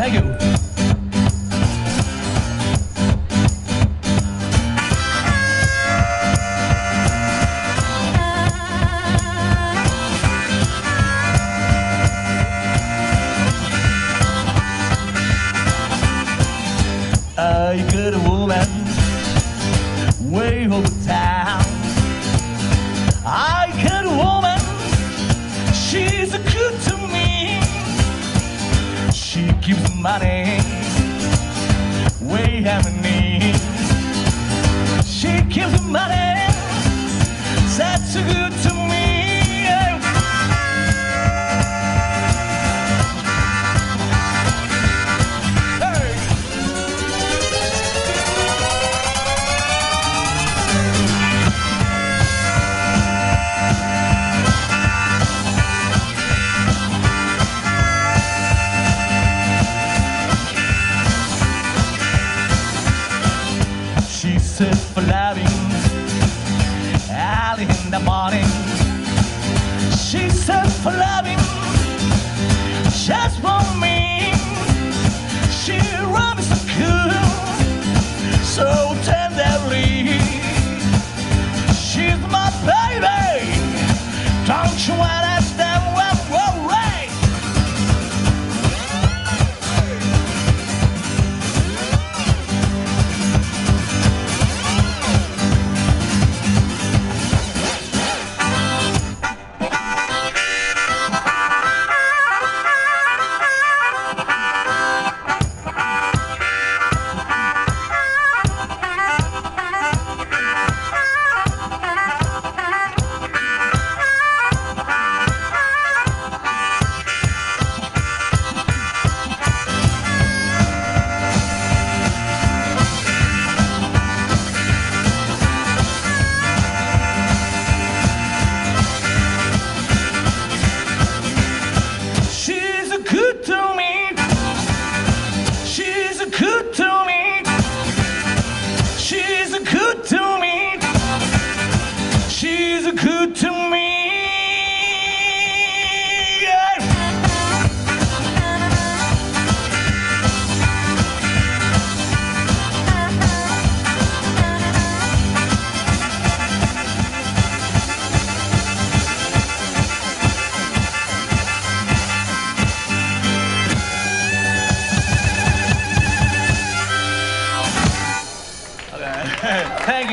Thank you. You could have woman way over town. I could a woman, she's a good to me. She keeps money way out of me. She keeps money, that's so good to me. For loving early in the morning, she said for loving just for me. She runs so cool, so tenderly. She's my baby, don't you understand? Well, right.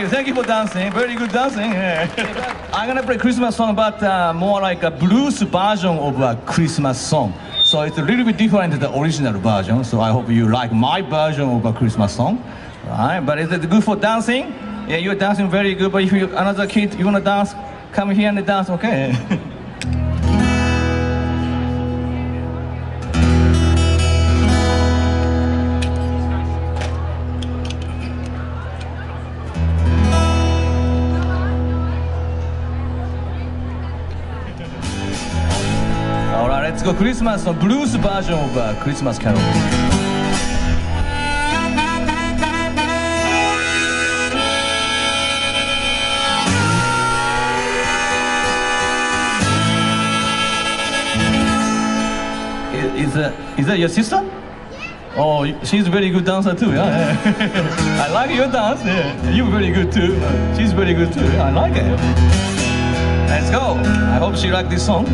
Thank you for dancing. Very good dancing. Yeah. I'm gonna play Christmas song, but more like a blues version of a Christmas song. So it's a little bit different than the original version. So I hope you like my version of a Christmas song. Right? But is it good for dancing? Yeah, you're dancing very good. But if you another kid, you wanna dance, come here and dance. Okay. Let's go Christmas, the blues version of Christmas Carol. Is that your sister? Yeah. Oh, she's a very good dancer too, yeah. I like your dance, yeah. You're very good too. She's very good too, I like it. Let's go. I hope she likes this song.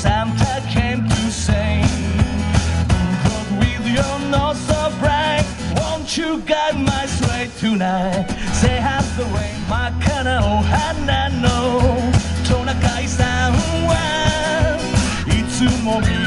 Santa came to say, but with your nose so bright, won't you guide my sleigh tonight? Say half the way, Makano Hanano, Tonakai-san wa itsumo